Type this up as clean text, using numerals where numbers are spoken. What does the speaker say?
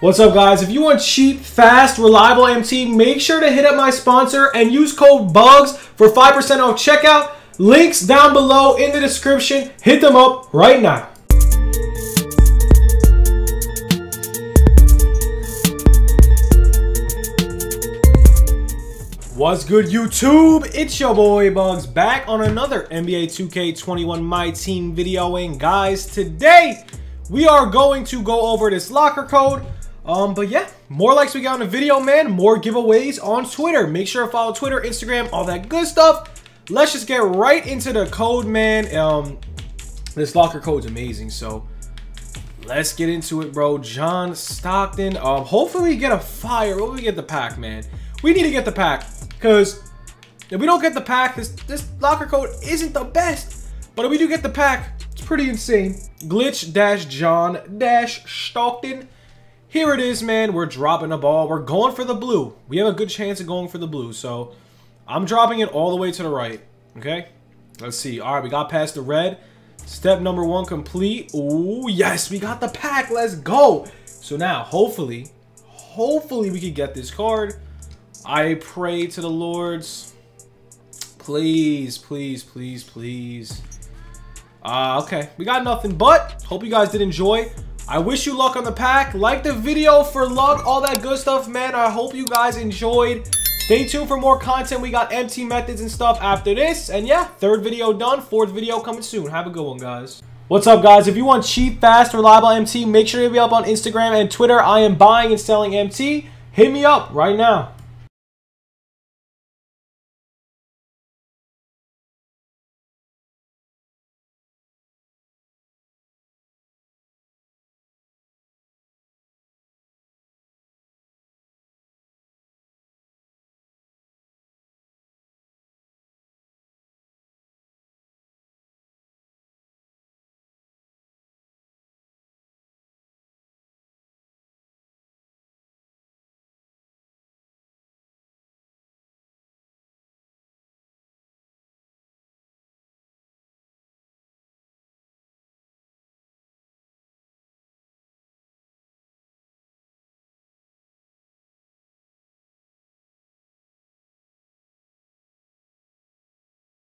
What's up, guys? If you want cheap, fast, reliable MT, make sure to hit up my sponsor and use code BUGS for 5% off checkout. Links down below in the description. Hit them up right now. What's good, YouTube? It's your boy Bugs back on another NBA 2K21 My Team video, and guys, today we are going to go over this locker code. But yeah, more likes we got on the video, man, more giveaways on Twitter. Make sure to follow Twitter, Instagram, all that good stuff. Let's just get right into the code, man. This locker code's amazing, so let's get into it, bro. John Stockton. Hopefully we get a fire. What do we get the pack, man? We need to get the pack, because if we don't get the pack, this locker code isn't the best. But if we do get the pack, it's pretty insane. Glitch-John-Stockton. Here it is, man. We're dropping the ball. We're going for the blue. We have a good chance of going for the blue. So I'm dropping it all the way to the right. Okay? Let's see. All right, we got past the red. Step number one complete. Ooh, yes. We got the pack. Let's go. So now, hopefully we can get this card. I pray to the Lords, please. Okay, we got nothing, but hope you guys did enjoy. I wish you luck on the pack. Like the video for luck, all that good stuff, man. I hope you guys enjoyed. Stay tuned for more content. We got MT methods and stuff after this, and yeah, third video done, fourth video coming soon. Have a good one, guys. What's up, guys? If you want cheap, fast, reliable MT, make sure to be up on Instagram and Twitter. I am buying and selling MT. Hit me up right now.